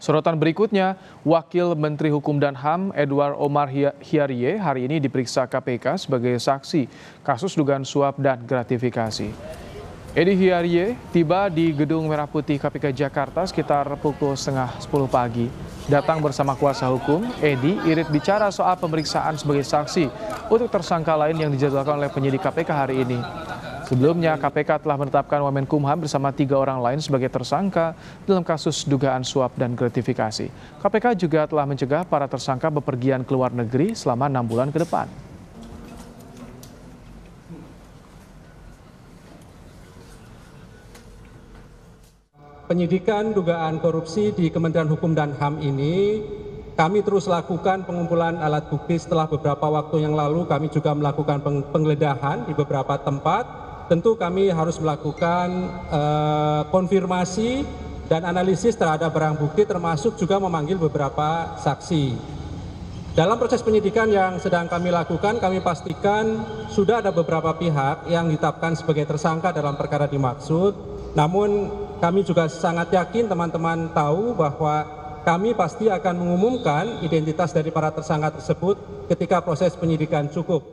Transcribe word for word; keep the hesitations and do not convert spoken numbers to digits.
Sorotan berikutnya, Wakil Menteri Hukum dan H A M Edwar Omar Hi Hiarie hari ini diperiksa K P K sebagai saksi kasus dugaan suap dan gratifikasi. Edi Hiarie tiba di Gedung Merah Putih K P K Jakarta sekitar pukul setengah sepuluh pagi. Datang bersama kuasa hukum, Edi irit bicara soal pemeriksaan sebagai saksi untuk tersangka lain yang dijadwalkan oleh penyidik K P K hari ini. Sebelumnya, K P K telah menetapkan Wamenkumham bersama tiga orang lain sebagai tersangka dalam kasus dugaan suap dan gratifikasi. K P K juga telah mencegah para tersangka bepergian ke luar negeri selama enam bulan ke depan. Penyidikan dugaan korupsi di Kementerian Hukum dan H A M ini, kami terus lakukan pengumpulan alat bukti. Setelah beberapa waktu yang lalu, kami juga melakukan penggeledahan di beberapa tempat. Tentu kami harus melakukan eh, konfirmasi dan analisis terhadap barang bukti, termasuk juga memanggil beberapa saksi. Dalam proses penyidikan yang sedang kami lakukan, kami pastikan sudah ada beberapa pihak yang ditetapkan sebagai tersangka dalam perkara dimaksud. Namun kami juga sangat yakin teman-teman tahu bahwa kami pasti akan mengumumkan identitas dari para tersangka tersebut ketika proses penyidikan cukup.